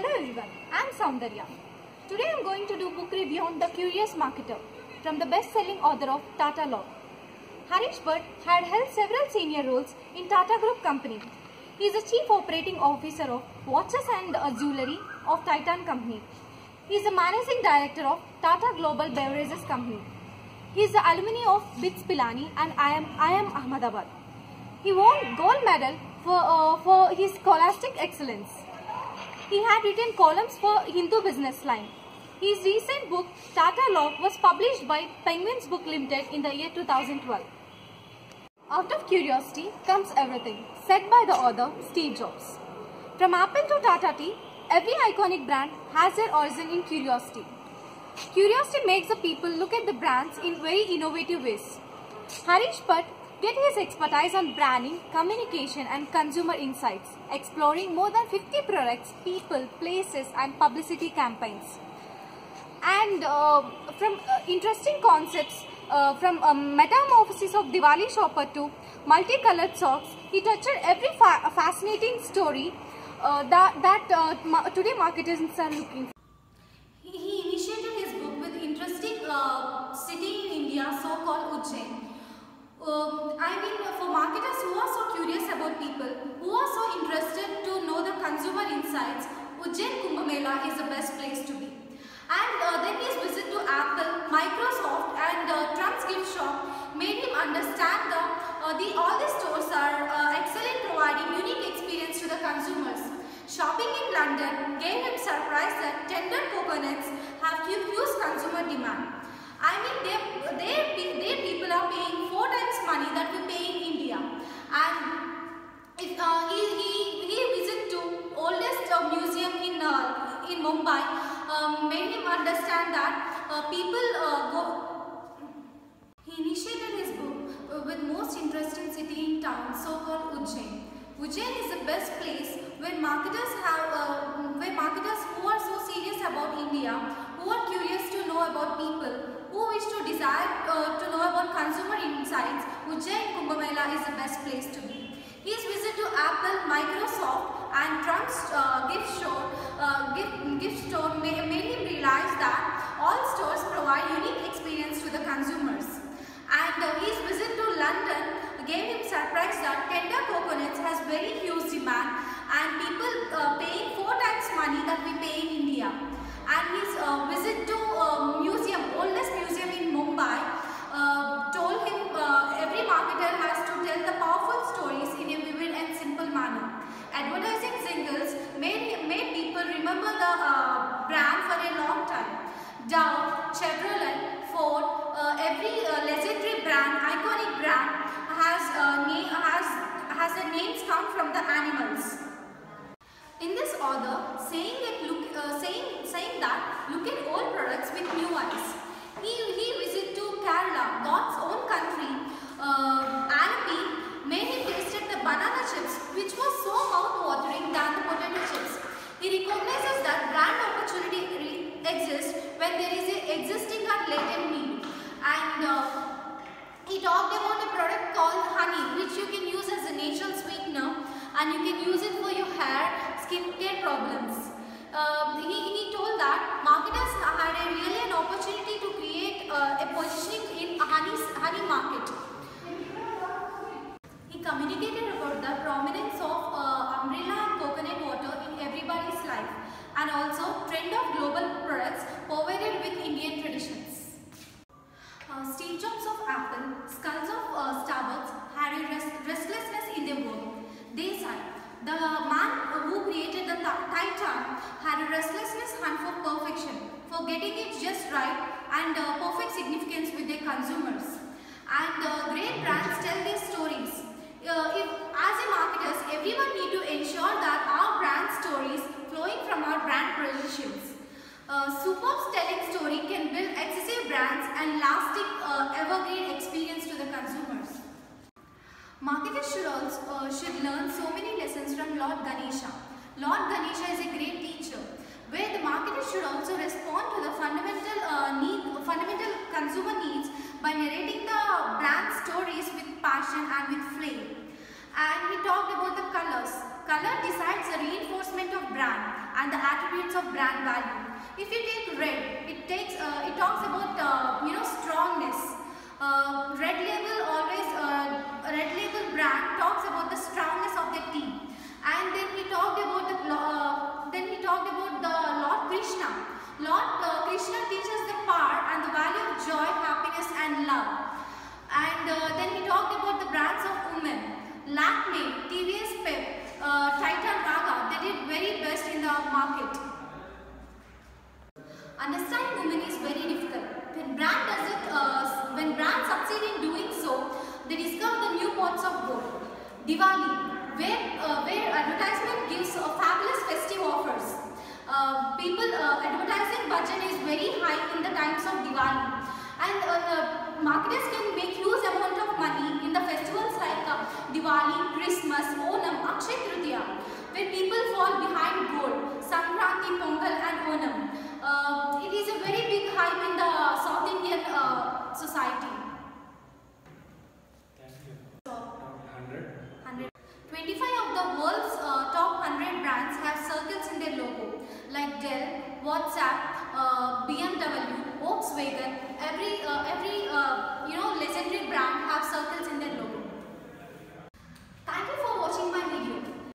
Hello everyone, I am Soundharya. Today I am going to do book review on The Curious Marketer from the best-selling author of Tata Log. Harish Bhat had held several senior roles in Tata Group Company. He is the Chief Operating Officer of Watches and Jewellery of Titan Company. He is the Managing Director of Tata Global Beverages Company. He is the alumni of BITS Pilani and I am Ahmedabad. He won gold medal for his scholastic excellence. He had written columns for Hindu Business Line. His recent book Tata Log was published by Penguin Books Limited in the year 2012. Out of curiosity comes everything, said by the author Steve Jobs. From Apple to Tata Tea, every iconic brand has their origin in curiosity. Curiosity makes the people look at the brands in very innovative ways. Harish Bhat did his expertise on branding, communication and consumer insights, exploring more than 50 products, people, places and publicity campaigns. And from interesting concepts, from a metamorphosis of Diwali shopper to multicolored socks, he touched every fascinating story that today marketers are looking for. He initiated his book with interesting city in India, so-called Ujjain. For marketers who are so curious about people, who are so interested to know the consumer insights, Ujjain Kumbh Mela is the best place to be. And then his visit to Apple, Microsoft and Trump's gift shop made him understand that all these stores are excellent, providing unique experience to the consumers. Shopping in London gave him surprise that tender coconuts have huge consumer demand. I mean, their people are paying 4 times money that we pay in India. And if, he visited to oldest museum in Mumbai. Made him understand that He initiated his book with most interesting city in town, so-called Ujjain. Ujjain is the best place where marketers who are so serious about India, who are curious to know about people, who wish to desire to know about consumer insights. Ujjain Kumbh Mela is the best place to be. His visit to Apple, Microsoft and Trump's gift store made him realize that all stores provide unique experience to the consumers. And his visit to London gave him surprise that tender coconuts has very huge demand and people paying 4 times money that we pay in India. And his visit to museum, oldest museum in Mumbai, told him every marketer has to tell the powerful stories in a vivid and simple manner. Advertising singles made people remember the brand for a long time. Dow, Chevrolet, Ford, every legendary brand, iconic brand has the names come from the animals. In this author, saying that look at old products with new eyes. He visited to Kerala, God's own country, and made him tasted the banana chips, which was so mouth-watering than the potato chips. He recognizes that brand opportunity exists when there is an existing and latent need. And he talked about a product called honey, which you can use as a natural sweetener and you can use it for your hair, skin care problems. He told that marketers had an opportunity to create a positioning in honey market. He communicated about the prominence of umbrella and coconut water in everybody's life and also trend of global products provided with Indian traditions. Steve Jobs of Apple, skulls of Starbucks had a restlessness in their work. They said, the man who created the Titan had a restlessness hunt for perfection, for getting it just right and perfect significance with their consumers. And great brands tell their stories. If, as a marketers, everyone need to ensure that our brand stories flowing from our brand traditions. Superb's telling story can build excessive brands and lasting evergreen experience to the consumers. Marketers should learn so many lessons from Lord Ganesha. Lord Ganesha is a great teacher, where the marketers should also respond to the fundamental consumer needs by narrating the brand stories with passion and with flame. And he talked about the colors. Color decides the reinforcement of brand and the attributes attributes of brand value. If you take red, it talks about strongness. Red label brand talks about the strongness of the tea. And then we talked about the Lord Krishna. Lord Krishna teaches the power and the value of joy, happiness, and love. And then we talked about the brands of women. Lakme, TVS, Pep, Titan, Vada, they did very best in the market. Understanding women is very difficult. When brands succeed in doing so, they discover the new pots of gold. Diwali, where advertisement gives fabulous festive offers. Advertising budget is very high in the times of Diwali, and marketers can make huge amount of money in the festivals like Diwali, Christmas, Onam, Akshaya Tritiya, where people fall behind gold, Samkranti, Pongal and Onam. It is a very big hype in the South Indian society. Thank you. Top 100. 25 of the world's top 100 brands have circles in their logo, like Dell, WhatsApp, BMW, Volkswagen, every